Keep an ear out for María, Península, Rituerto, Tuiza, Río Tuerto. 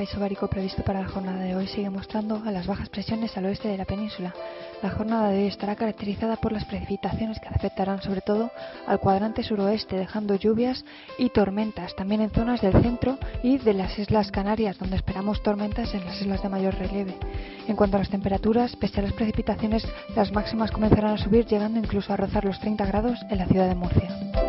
país ovárico previsto para la jornada de hoy sigue mostrando a las bajas presiones al oeste de la península. La jornada de hoy estará caracterizada por las precipitaciones que afectarán sobre todo al cuadrante suroeste, dejando lluvias y tormentas, también en zonas del centro y de las Islas Canarias, donde esperamos tormentas en las islas de mayor relieve. En cuanto a las temperaturas, pese a las precipitaciones, las máximas comenzarán a subir, llegando incluso a rozar los 30 grados en la ciudad de Murcia.